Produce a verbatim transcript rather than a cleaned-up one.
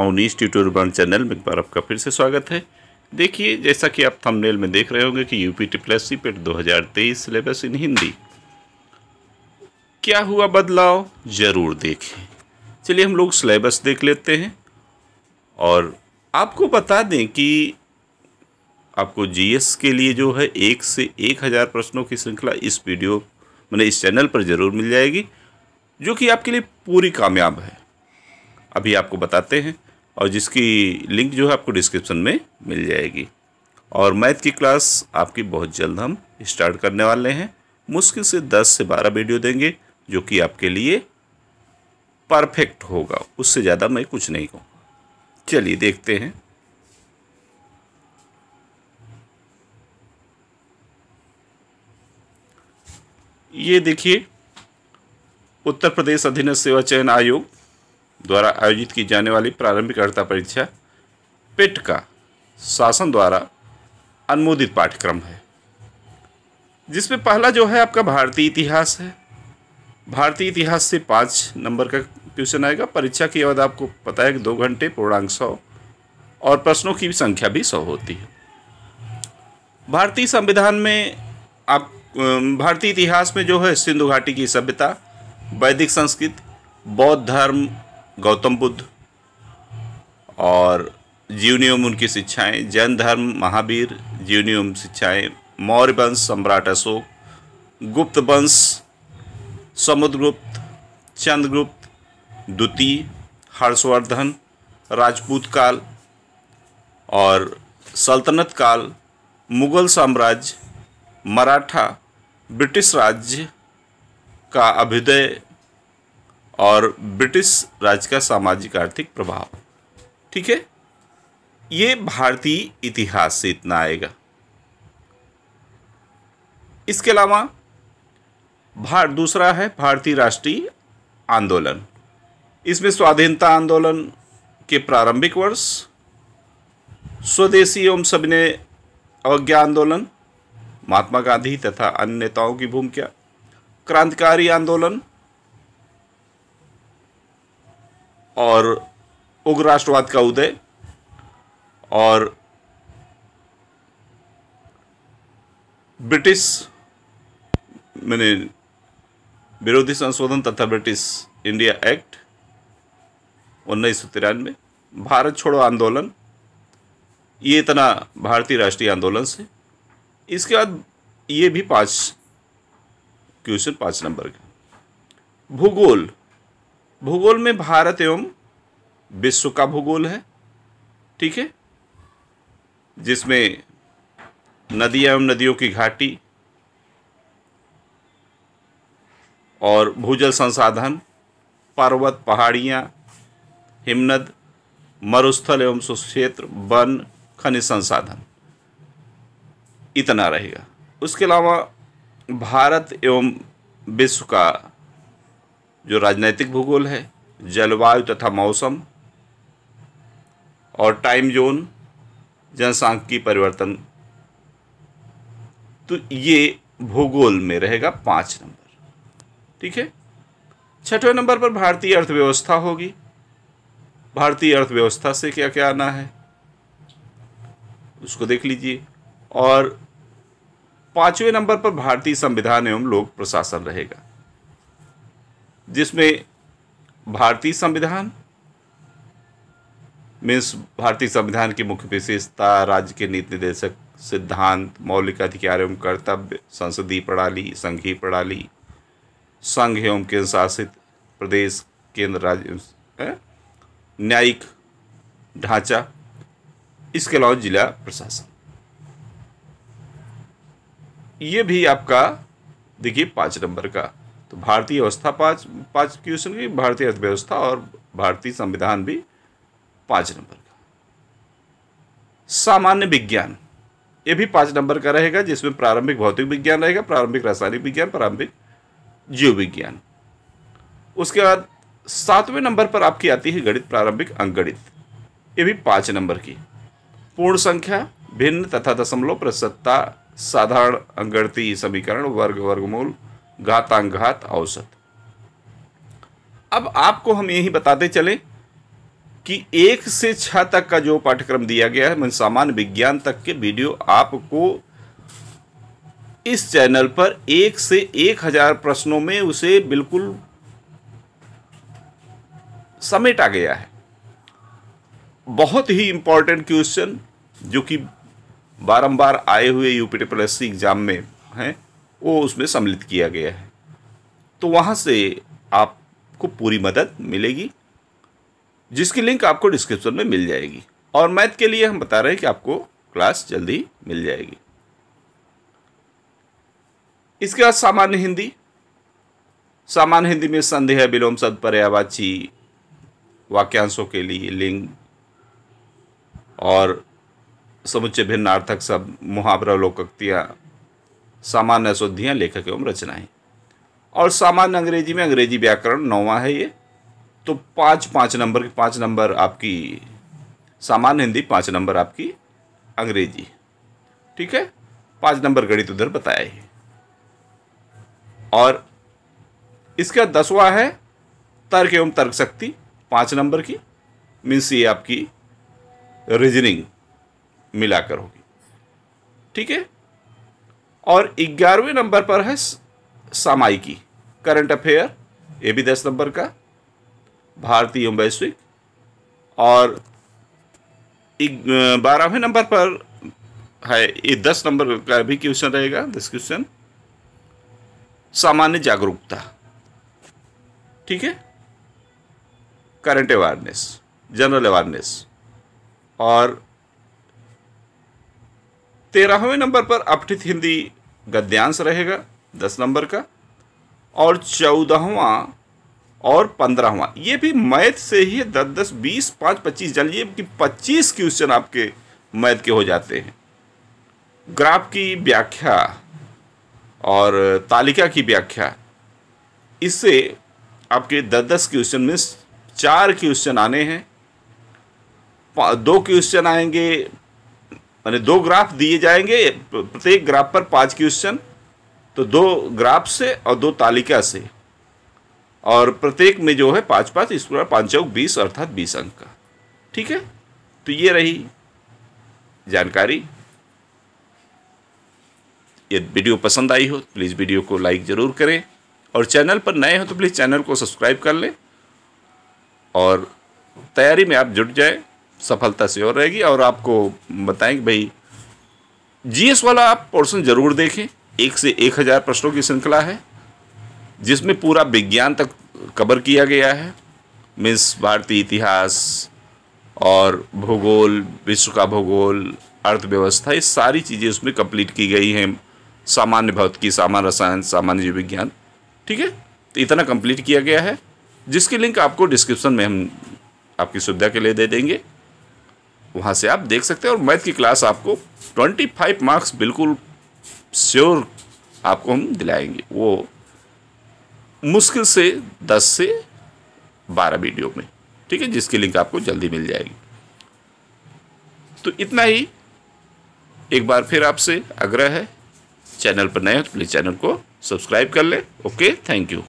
Avanish tutorial channel में एक बार आपका फिर से स्वागत है। देखिए, जैसा कि आप थंबनेल में देख रहे होंगे कि यूपीटी प्लस सी पेट दो हज़ार तेईस सिलेबस इन हिंदी, क्या हुआ बदलाव जरूर देखें। चलिए हम लोग सिलेबस देख लेते हैं और आपको बता दें कि आपको जीएस के लिए जो है एक से एक हज़ार प्रश्नों की श्रृंखला इस वीडियो मैंने इस चैनल पर ज़रूर मिल जाएगी, जो कि आपके लिए पूरी कामयाब है। अभी आपको बताते हैं और जिसकी लिंक जो है आपको डिस्क्रिप्शन में मिल जाएगी। और मैथ की क्लास आपकी बहुत जल्द हम स्टार्ट करने वाले हैं। मुश्किल से दस से बारह वीडियो देंगे जो कि आपके लिए परफेक्ट होगा, उससे ज़्यादा मैं कुछ नहीं कहूँगा। चलिए देखते हैं। ये देखिए, उत्तर प्रदेश अधीनस्थ सेवा चयन आयोग द्वारा आयोजित की जाने वाली प्रारंभिक अर्हता परीक्षा पेट का शासन द्वारा अनुमोदित पाठ्यक्रम है, जिसमें पहला जो है आपका भारतीय इतिहास है। भारतीय इतिहास से पाँच नंबर का क्वेश्चन आएगा। परीक्षा के बाद आपको पता है कि दो घंटे पूर्णांक सौ और प्रश्नों की संख्या भी सौ होती है। भारतीय संविधान में आप भारतीय इतिहास में जो है सिंधु घाटी की सभ्यता, वैदिक संस्कृत, बौद्ध धर्म, गौतम बुद्ध और जीवनियम उनकी शिक्षाएं, जैन धर्म महावीर, जीवनियम शिक्षाएं, मौर्य वंश सम्राट अशोक, गुप्त वंश समुद्रगुप्त, चंद्रगुप्त द्वितीय, हर्षवर्धन, राजपूतकाल और सल्तनत काल, मुगल साम्राज्य, मराठा, ब्रिटिश राज्य का अभ्युदय और ब्रिटिश राज्य का सामाजिक आर्थिक प्रभाव। ठीक है, ये भारतीय इतिहास से इतना आएगा। इसके अलावा भारत दूसरा है भारतीय राष्ट्रीय आंदोलन। इसमें स्वाधीनता आंदोलन के प्रारंभिक वर्ष, स्वदेशी एवं सविनय अवज्ञा आंदोलन, महात्मा गांधी तथा अन्य नेताओं की भूमिका, क्रांतिकारी आंदोलन और उग्र राष्ट्रवाद का उदय और ब्रिटिश मैंने विरोधी संशोधन तथा ब्रिटिश इंडिया एक्ट उन्नीस सौ तिरानवे, भारत छोड़ो आंदोलन। ये इतना भारतीय राष्ट्रीय आंदोलन से। इसके बाद ये भी पाँच क्वेश्चन पाँच नंबर का। भूगोल, भूगोल में भारत एवं विश्व का भूगोल है। ठीक है, जिसमें नदियाँ एवं नदियों की घाटी और भूजल संसाधन, पर्वत पहाड़ियाँ, हिमनद, मरुस्थल एवं शुष्क, वन, खनिज संसाधन, इतना रहेगा। उसके अलावा भारत एवं विश्व का जो राजनीतिक भूगोल है, जलवायु तथा मौसम और टाइम जोन, जनसांख्यिकीय परिवर्तन, तो ये भूगोल में रहेगा पाँच नंबर। ठीक है, छठवें नंबर पर भारतीय अर्थव्यवस्था होगी। भारतीय अर्थव्यवस्था से क्या क्या आना है उसको देख लीजिए। और पाँचवें नंबर पर भारतीय संविधान एवं लोक प्रशासन रहेगा, जिसमें भारतीय संविधान मीन्स भारतीय संविधान की मुख्य विशेषता, राज्य के नीति निर्देशक सिद्धांत, मौलिक अधिकार एवं कर्तव्य, संसदीय प्रणाली, संघीय प्रणाली, संघ एवं केंद्र शासित प्रदेश, केंद्र राज्य, न्यायिक ढांचा, इसके अलावा जिला प्रशासन, ये भी आपका देखिए पाँच नंबर का। तो भारतीय अवस्था पाँच पाँच क्वेश्चन की, भारतीय अर्थव्यवस्था और भारतीय संविधान भी पाँच नंबर का। सामान्य विज्ञान, ये भी पाँच नंबर का रहेगा, जिसमें प्रारंभिक भौतिक विज्ञान रहेगा, प्रारंभिक रासायनिक विज्ञान, प्रारंभिक जीव विज्ञान। उसके बाद सातवें नंबर पर आपकी आती है गणित, प्रारंभिक अंकगणित, ये भी पाँच नंबर की। पूर्ण संख्या, भिन्न तथा दशमलव, प्रतिशतता, साधारण अंकगणितीय समीकरण, वर्ग, वर्गमूल, घातांक, घात, औसत। अब आपको हम यही बताते चले कि एक से छः तक का जो पाठ्यक्रम दिया गया है, मन सामान्य विज्ञान तक के वीडियो आपको इस चैनल पर एक से एक हजार प्रश्नों में उसे बिल्कुल समेटा गया है। बहुत ही इम्पॉर्टेंट क्वेश्चन जो कि बारंबार आए हुए यूपीटी प्लस सी एग्ज़ाम में हैं, वो उसमें सम्मिलित किया गया है, तो वहाँ से आपको पूरी मदद मिलेगी, जिसकी लिंक आपको डिस्क्रिप्शन में मिल जाएगी। और मैथ के लिए हम बता रहे हैं कि आपको क्लास जल्दी मिल जाएगी। इसके बाद सामान्य हिंदी। सामान्य हिंदी में संदेह, विलोम शब्द, पर्यायवाची, वाक्यांशों के लिए लिंग और समुच्चय, भिन्नार्थक शब्द, मुहावरा, लोकोक्तियाँ, सामान्य अशुद्धियाँ, लेखक एवं रचनाएँ। और सामान्य अंग्रेजी में अंग्रेजी व्याकरण नौवां है ये, तो पाँच पाँच नंबर की पाँच नंबर आपकी सामान्य हिंदी, पाँच नंबर आपकी अंग्रेजी, ठीक है। पाँच नंबर गणित उधर बताया ही। और इसका दसवां है तर्क एवं तर्क शक्ति, पाँच नंबर की, मीन्स ये आपकी रीजनिंग मिलाकर होगी, ठीक है। और ग्यारहवें नंबर पर है सामायिकी, करंट अफेयर, ये भी दस नंबर का, भारतीय एवं वैश्विक। और बारहवें नंबर पर है, ये दस नंबर का भी क्वेश्चन रहेगा, दस क्वेश्चन, सामान्य जागरूकता, ठीक है, करंट अवेयरनेस, जनरल अवेयरनेस। और तेरहवें नंबर पर अपठित हिंदी गद्यांश रहेगा, दस नंबर का। और चौदहवां और पंद्रहवां ये भी मैथ से ही दस दस बीस पाँच पच्चीस, चलिए कि पच्चीस क्वेश्चन आपके मैथ के हो जाते हैं। ग्राफ की व्याख्या और तालिका की व्याख्या, इससे आपके दस दस क्वेश्चन में चार क्वेश्चन आने हैं, दो क्वेश्चन आएंगे, माने दो ग्राफ दिए जाएंगे, प्रत्येक ग्राफ पर पांच क्वेश्चन, तो दो ग्राफ से और दो तालिका से, और प्रत्येक में जो है पाँच पाँच, इस पूरा पाँच चौक बीस, अर्थात बीस अंक का, ठीक है। तो ये रही जानकारी। ये वीडियो पसंद आई हो तो प्लीज़ वीडियो को लाइक ज़रूर करें, और चैनल पर नए हो तो प्लीज़ चैनल को सब्सक्राइब कर लें, और तैयारी में आप जुट जाए, सफलता से हो रहेगी। और आपको बताएं कि भाई जीएस वाला आप पोर्शन ज़रूर देखें, एक से एक हज़ार प्रश्नों की श्रृंखला है, जिसमें पूरा विज्ञान तक कवर किया गया है, मीन्स भारतीय इतिहास और भूगोल, विश्व का भूगोल, अर्थव्यवस्था, ये सारी चीज़ें उसमें कंप्लीट की गई हैं, सामान्य भौतिकी, सामान्य रसायन, सामान्य जीव विज्ञान, ठीक है। तो इतना कंप्लीट किया गया है, जिसकी लिंक आपको डिस्क्रिप्शन में हम आपकी सुविधा के लिए दे देंगे, वहाँ से आप देख सकते हैं। और मैथ की क्लास आपको पच्चीस मार्क्स बिल्कुल श्योर आपको हम दिलाएंगे, वो मुश्किल से दस से बारह वीडियो में, ठीक है, जिसकी लिंक आपको जल्दी मिल जाएगी। तो इतना ही, एक बार फिर आपसे आग्रह है, चैनल पर नए हो तो प्लीज़ चैनल को सब्सक्राइब कर लें। Okay, thank you.